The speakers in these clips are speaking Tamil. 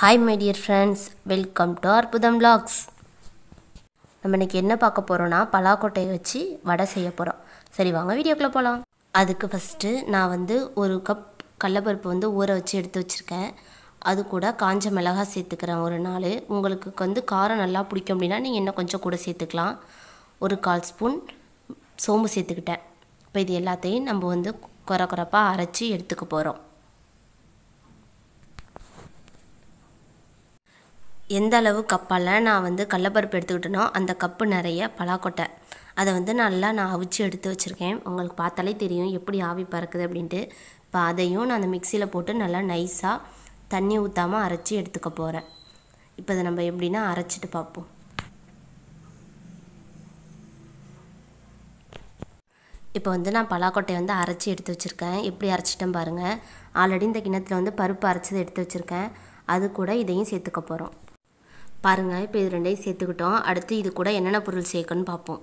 High my dear friends welcome to Arbudam vlogs நம்ம இன்னைக்கு என்ன பார்க்க போறோம்னா பலா கொட்டையை வச்சு வடை செய்ய போறோம் சரி வாங்க வீடியோக்குள்ள போலாம் அதுக்கு ஃபர்ஸ்ட் நான் வந்து ஒரு கப் கடலைப்பருப்பு வந்து ஊற வச்சு எடுத்து வச்சிருக்கேன் அது கூட காஞ்ச மிளகாய் சேர்த்துக்கறேன் ஒரு நாலு உங்களுக்கு வந்து காரம் நல்லா பிடிக்கும் அப்படினா நீங்க இன்னும் கொஞ்சம் கூட சேர்த்துக்கலாம் ஒரு 1/4 ஸ்பூன் சோம்பு சேர்த்துக்கிட்டேன் இப்போ இது எல்லாத்தையும் நம்ம வந்து கொரகொரப்பா அரைச்சு எடுத்துக்க போறோம் எந்த அளவு கப்பல நான் வந்து கல்லப்பருப்பு எடுத்துக்கிட்டனோ அந்த கப் நிறைய பலாக்கொட்டை அதை வந்து நல்லா நான் அவிச்சு எடுத்து வச்சிருக்கேன் உங்களுக்கு பார்த்தாலே தெரியும் எப்படி ஆவி பறக்குது அப்படினு இப்போ அதையும் நான் அந்த மிக்ஸில போட்டு நல்லா நைஸா தண்ணி ஊத்தாம அரைச்சு எடுத்துக்க போறேன் இப்போ இத நம்ம எப்படினா அரைச்சிட்டு பாப்போம் இப்போ வந்து நான் பலாக்கொட்டை வந்து அரைச்சு எடுத்து வச்சிருக்கேன் எப்படி அரைச்சிட்டேன் பாருங்க ஆல்ரெடி இந்த கிண்ணத்துல வந்து பருப்பு அரைச்சது எடுத்து வச்சிருக்கேன் அது கூட இதையும் சேர்த்துக்க போறோம் பாருங்க இப்போ இது ரெண்டையும் சேர்த்துக்கிட்டோம் அடுத்து இது கூட என்னென்ன பொருள் சேர்க்கணும் பாப்போம்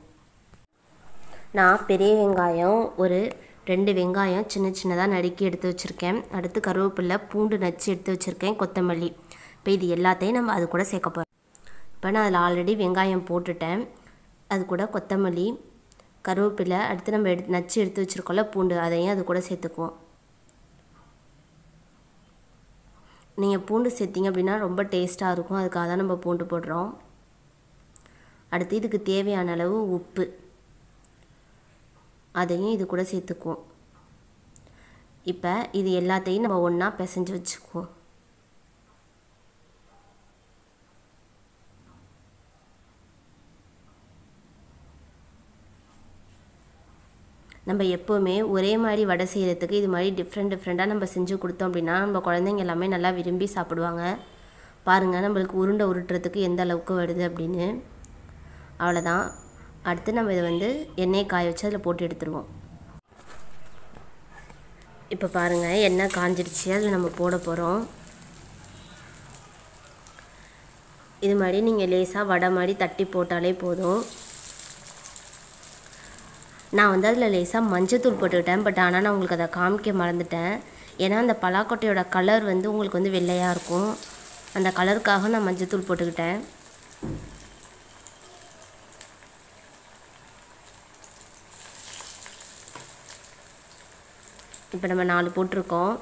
நான் பெரிய வெங்காயம் ஒரு 2 வெங்காயம் சின்ன சின்னதா நறுக்கி எடுத்து வச்சிருக்கேன் அடுத்து கருவேப்பிலை பூண்டு நச்சு எடுத்து வச்சிருக்கேன் கொத்தமல்லி இப்போ இது எல்லாத்தையும் நம்ம அது கூட சேர்க்க போறோம் இப்போ நான் அதுல ஆல்ரெடி வெங்காயம் போட்டுட்டேன் அது கூட கொத்தமல்லி கருவேப்பிலை அடுத்து நம்ம நச்சு எடுத்து வச்சிருக்கோம்ல பூண்டு அதையும் அது கூட சேர்த்துக்குவோம் நீங்க பூண்டு சேர்த்தீங்க அப்படினா ரொம்ப டேஸ்டா இருக்கும் அதுக்காக தான் நம்ம பூண்டு போடுறோம் அடுத்து இதுக்கு தேவையான அளவு உப்பு அதையும் இது கூட சேர்த்துக்குவோம் இப்போ இது எல்லாத்தையும் நம்ம ஒண்ணா பிசைஞ்சு வச்சுக்குவோம் நம்ம எப்பவுமே ஒரே மாதிரி வடை செய்யறதுக்கு இது மாதிரி டிஃபரண்டா நம்ம செஞ்சு கொடுத்தோம் அப்படினா நம்ம குழந்தைகள் எல்லாமே நல்லா விரும்பி சாப்பிடுவாங்க பாருங்க நமக்கு உருண்டை உருட்றதுக்கு எந்த அளவுக்கு வருது அப்படினு அவ்வளவுதான் அடுத்து நம்ம இது வந்து எண்ணெய் காய வச்சு அதல போட்டு எடுத்துருவோம் இப்போ பாருங்க எண்ணெய் காஞ்சிடுச்சு அதல நம்ம போட போறோம் இது மாதிரி நீங்க லேசா வடை மாதிரி தட்டி போட்டாலே போதும் நான் வந்து அதுல லேசா மஞ்சத்தூள் போட்டுட்டேன் பட் ஆனா நான் உங்களுக்கு அத காமிக்க மறந்துட்டேன் ஏனா அந்த பலாக்கொட்டையோட கலர் வந்து உங்களுக்கு வந்து வெள்ளையா இருக்கும் அந்த கலருக்காக நான் மஞ்சத்தூள் போட்டுட்டேன் இப்போ நம்ம 4 போட்டுறோம்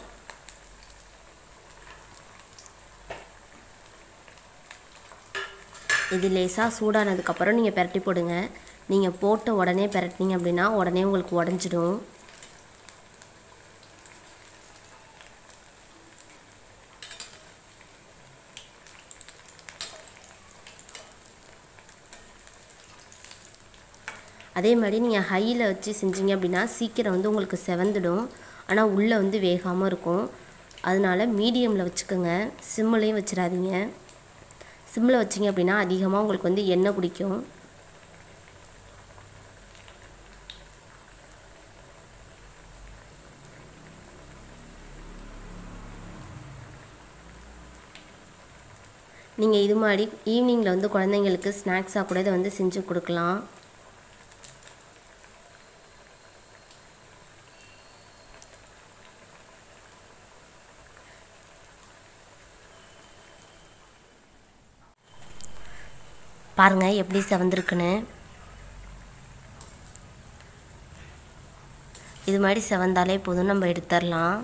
இது லேசா சூடானதுக்கு அப்புறம் நீங்க பரட்டி போடுங்க நீங்க போட்ட உடனே பரட்டினீங்க அப்படினா உடனே உங்களுக்கு உடைஞ்சிடும் அதே மாதிரி நீங்க ஹையில வச்சு செஞ்சீங்க அப்படினா சீக்கிரம் வந்து உங்களுக்கு செவந்திடும் ஆனா உள்ள வந்து வேகாம இருக்கும் அதனால மீடியம்ல வச்சுக்கங்க சிம்லயே வச்சிராதீங்க சிம்ல வச்சீங்க அப்படினா அதிகமா உங்களுக்கு வந்து எண்ணெய் குடிக்கும் நீங்க இது மாதிரி ஈவினிங்ல வந்து குழந்தைகளுக்கு ஸ்நாக்ஸா கூட இத வந்து செஞ்சு கொடுக்கலாம் பாருங்க எப்படி செவந்திருக்குன்னு இது மாதிரி செவந்தாலே போதும் நம்ம எடுத்துறலாம்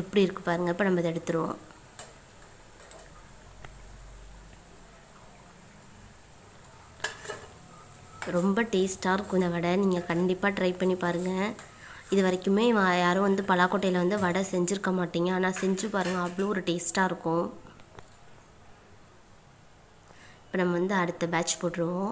எப்படி இருக்கு பாருங்க இப்ப நம்ம இத எடுத்துறோம் ரொம்ப டேஸ்டா இருக்கு இந்த வடை நீங்க கண்டிப்பா ட்ரை பண்ணி பாருங்க இது வரைக்குமே யாரும் வந்து பலாக்கொட்டையில வந்து வடை செஞ்சிருக்க மாட்டீங்க ஆனா செஞ்சு பாருங்க அவ்வளவு ஒரு டேஸ்டா இருக்கும் இப்ப நம்ம வந்து அடுத்த பேட்ச் போடுறோம்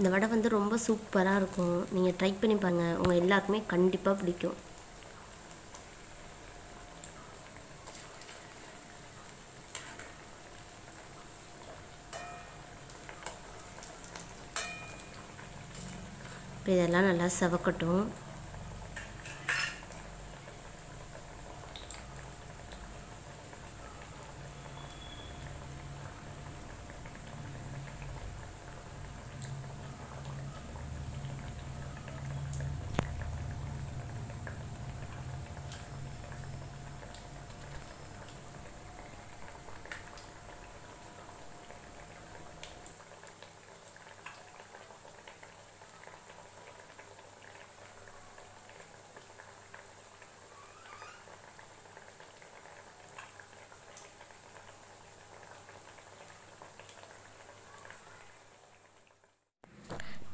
இந்த வடை வந்து ரொம்ப சூப்பரா இருக்கும். நீங்க ட்ரை பண்ணி பாருங்க. உங்க எல்லாருக்குமே கண்டிப்பா பிடிக்கும். இதெல்லாம் நல்லா சவக்கட்டும்.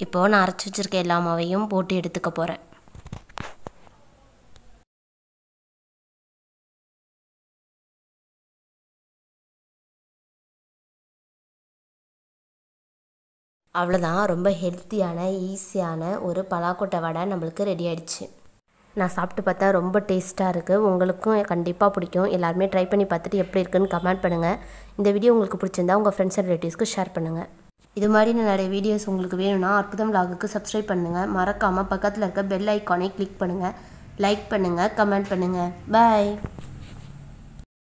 இப்போ நான் அரைச்சு வச்சிருக்க எல்லா மாவையும் போட்டு எடுத்துக்க போறேன். அவ்வளோதான், ரொம்ப ஹெல்த்தியான ஈஸியான ஒரு பலாக்கொட்டை வடை நம்மளுக்கு ரெடி ஆயிடுச்சு. நான் சாப்பிட்டு பார்த்தா ரொம்ப டேஸ்ட்டாக இருக்குது. உங்களுக்கும் கண்டிப்பாக பிடிக்கும். எல்லாருமே ட்ரை பண்ணி பார்த்துட்டு எப்படி இருக்குன்னு கமெண்ட் பண்ணுங்கள். இந்த வீடியோ உங்களுக்கு பிடிச்சிருந்தா உங்கள் ஃப்ரெண்ட்ஸ் அண்ட் ரிலேட்டிவ்ஸ்க்கு ஷேர் பண்ணுங்கள். இது மாதிரி நிறைய வீடியோஸ் உங்களுக்கு வேணும்னா அற்புதம் வ்ளாகுக்கு சப்ஸ்கிரைப் பண்ணுங்கள். மறக்காமல் பக்கத்தில் இருக்க பெல் ஐக்கானை கிளிக் பண்ணுங்கள். லைக் பண்ணுங்கள், கமெண்ட் பண்ணுங்கள். பாய்.